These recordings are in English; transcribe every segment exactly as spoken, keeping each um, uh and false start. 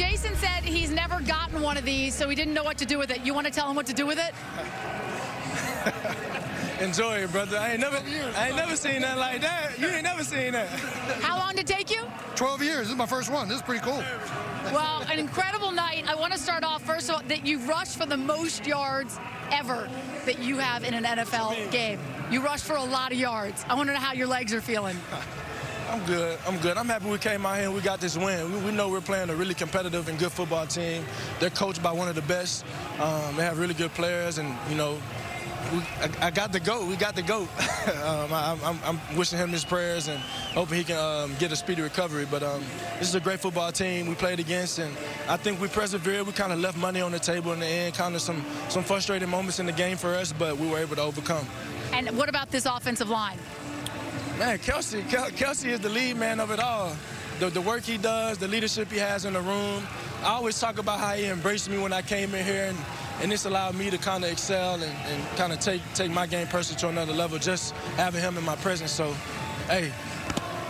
Jason said he's never gotten one of these, so he didn't know what to do with it. You want to tell him what to do with it? Enjoy it, brother. I ain't never, I ain't never seen nothing like that. You ain't never seen that. How long did it take you? twelve years. This is my first one. This is pretty cool. Well, an incredible night. I want to start off, first of all, that you rushed for the most yards ever that you have in an N F L game. You rushed for a lot of yards. I want to know how your legs are feeling. I'm good. I'm good. I'm happy we came out here and we got this win. We, we know we're playing a really competitive and good football team. They're coached by one of the best. Um, they have really good players, and, you know, we, I, I got the GOAT. We got the GOAT. um, I, I'm, I'm wishing him his prayers and hoping he can um, get a speedy recovery. But um, this is a great football team we played against, and I think we persevered. We kind of left money on the table in the end, kind of some, some frustrating moments in the game for us, but we were able to overcome. And what about this offensive line? Man, Kelsey, Kelsey is the lead man of it all. The, the work he does, the leadership he has in the room. I always talk about how he embraced me when I came in here, and, and this allowed me to kind of excel and, and kind of take take my game personally to another level, just having him in my presence. So, hey,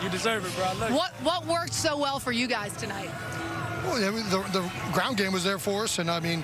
you deserve it, bro. I love you. What, what worked so well for you guys tonight? Well, yeah, the, the ground game was there for us, and I mean,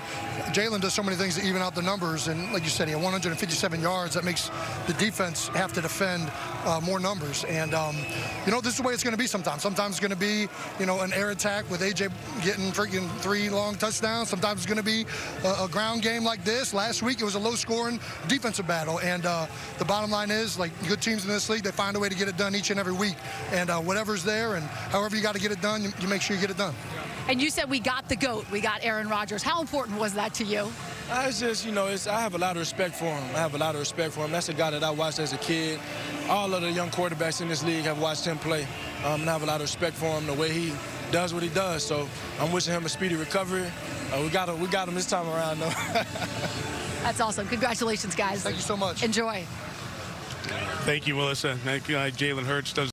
Jalen does so many things to even out the numbers, and like you said, he had one hundred fifty-seven yards. That makes the defense have to defend uh, more numbers, and um, you know, this is the way it's going to be sometimes. Sometimes it's going to be, you know, an air attack with A J getting freaking three long touchdowns. Sometimes it's going to be a, a ground game like this. Last week, it was a low-scoring defensive battle, and uh, the bottom line is, like good teams in this league, they find a way to get it done each and every week, and uh, whatever's there, and however you got to get it done, you, you make sure you get it done. And you said we got the GOAT. We got Aaron Rodgers. How important was that to you? I just, you know, it's, I have a lot of respect for him. I have a lot of respect for him. That's a guy that I watched as a kid. All of the young quarterbacks in this league have watched him play. Um, and I have a lot of respect for him, the way he does what he does. So I'm wishing him a speedy recovery. Uh, we got him, we got him this time around, though. That's awesome. Congratulations, guys. Thank you so much. Enjoy. Thank you, Melissa. Thank you, uh, Jalen Hurts. Does